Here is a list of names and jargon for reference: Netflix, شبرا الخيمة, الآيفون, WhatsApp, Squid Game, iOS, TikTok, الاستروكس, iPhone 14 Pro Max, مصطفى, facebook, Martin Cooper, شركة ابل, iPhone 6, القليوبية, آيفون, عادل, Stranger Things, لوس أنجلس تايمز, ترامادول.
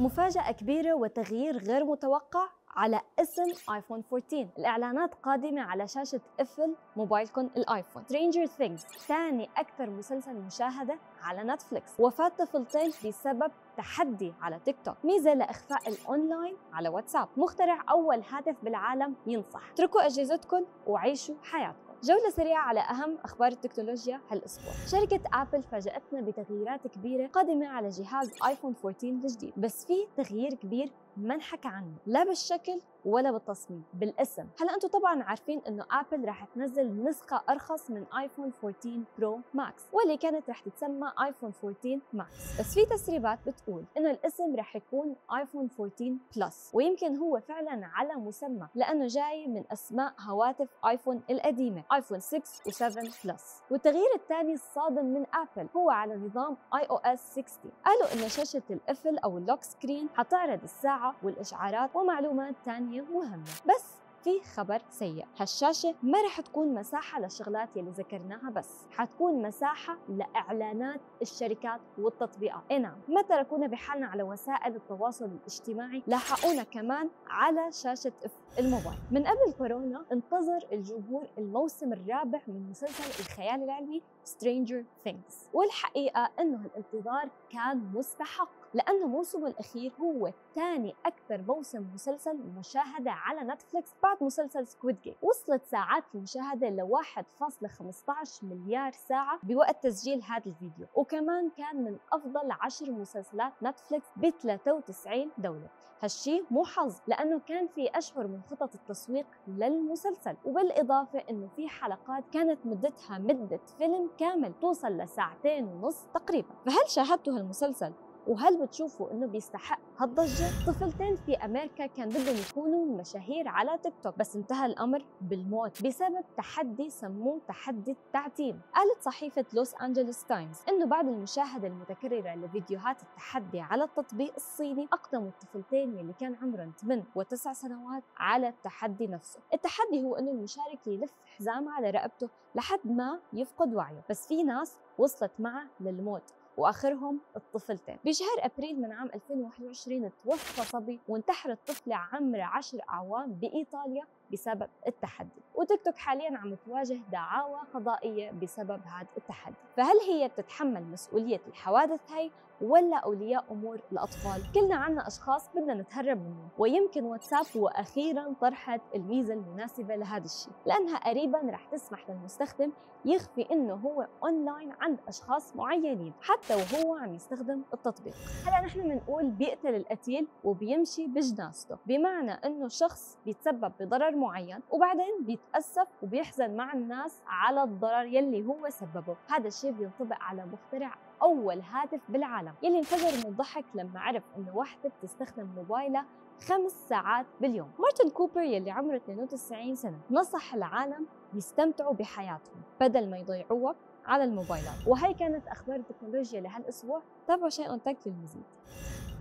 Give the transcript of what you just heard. مفاجأة كبيرة وتغيير غير متوقع على اسم آيفون 14. الإعلانات قادمة على شاشة أبل موبايلكم الآيفون. Stranger Things ثاني أكثر مسلسل مشاهدة على نتفليكس. وفاة طفلتين بسبب تحدي على تيك توك. ميزة لإخفاء الأونلاين على واتساب. مخترع أول هاتف بالعالم ينصح اتركوا أجهزتكم وعيشوا حياتكم. جولة سريعة على أهم أخبار التكنولوجيا هالأسبوع. شركة آبل فاجأتنا بتغييرات كبيرة قادمة على جهاز آيفون 14 الجديد، بس في تغيير كبير ما انحكى عنه، لا بالشكل ولا بالتصميم، بالاسم. هلا انتم طبعا عارفين انه آبل رح تنزل نسخة أرخص من آيفون 14 برو ماكس، واللي كانت رح تتسمى آيفون 14 ماكس، بس في تسريبات بتقول انه الاسم رح يكون آيفون 14 بلس، ويمكن هو فعلا على مسمى، لأنه جاي من أسماء هواتف آيفون القديمة، آيفون 6 و7 بلس. والتغيير الثاني الصادم من آبل هو على نظام iOS 16، قالوا انه شاشة القفل أو اللوك سكرين حتعرض الساعة والإشعارات ومعلومات تانية مهمة. بس في خبر سيء، هالشاشة ما رح تكون مساحة للشغلات يلي ذكرناها بس، حتكون مساحة لإعلانات الشركات والتطبيقات. نعم، ما تركونا بحالنا على وسائل التواصل الاجتماعي، لاحقونا كمان على شاشة الموبايل. من قبل كورونا انتظر الجمهور الموسم الرابع من مسلسل الخيال العلمي Stranger Things، والحقيقة إنه الانتظار كان مستحق، لأنه موسمه الأخير هو ثاني أكثر موسم مسلسل مشاهدة على نتفليكس بعد مسلسل سكويد جيم. وصلت ساعات المشاهدة ل 1.15 مليار ساعة بوقت تسجيل هذا الفيديو، وكمان كان من أفضل 10 مسلسلات نتفليكس ب 93 دولة. هالشي مو حظ، لأنه كان في أشهر من خطط التسويق للمسلسل، وبالإضافة إنه في حلقات كانت مدتها مدة فيلم كامل توصل لساعتين ونص تقريبا. فهل شاهدتوا هالمسلسل؟ وهل بتشوفوا انه بيستحق هالضجة؟ طفلتين في امريكا كان بدهم يكونوا مشاهير على تيك توك، بس انتهى الامر بالموت بسبب تحدي سموه تحدي التعتيم. قالت صحيفة لوس أنجلس تايمز انه بعد المشاهدة المتكررة لفيديوهات التحدي على التطبيق الصيني، اقدموا الطفلتين اللي كان عمرهم 8 و9 سنوات على التحدي نفسه. التحدي هو انه المشارك يلف حزام على رقبته لحد ما يفقد وعيه، بس في ناس وصلت معه للموت واخرهم الطفلتين. بشهر ابريل من عام 2021 توفى صبي، وانتحرت طفله عمرها 10 اعوام بايطاليا بسبب التحدي. وتيك توك حاليا عم تواجه دعاوى قضائيه بسبب هذا التحدي. فهل هي بتتحمل مسؤوليه الحوادث هي ولا اولياء امور الاطفال؟ كلنا عنا اشخاص بدنا نتهرب منهم، ويمكن واتساب واخيرا طرحت الميزه المناسبه لهذا الشيء، لانها قريبا رح تسمح للمستخدم يخفي انه هو اونلاين عند اشخاص معينين حتى وهو عم يستخدم التطبيق. هلا نحن بنقول بيقتل القتيل وبيمشي بجنازته، بمعنى انه شخص بيتسبب بضرر معين وبعدين بيتأسف وبيحزن مع الناس على الضرر يلي هو سببه. هذا الشيء بينطبق على مخترع أول هاتف بالعالم يلي انفجر من الضحك لما عرف إنه وحدة بتستخدم موبايلها 5 ساعات باليوم. مارتن كوبر يلي عمره 92 سنة نصح العالم يستمتعوا بحياتهم بدل ما يضيعوها على الموبايلات. وهي كانت أخبار التكنولوجيا لهالأسبوع، تابعوا شيء أون تك للمزيد.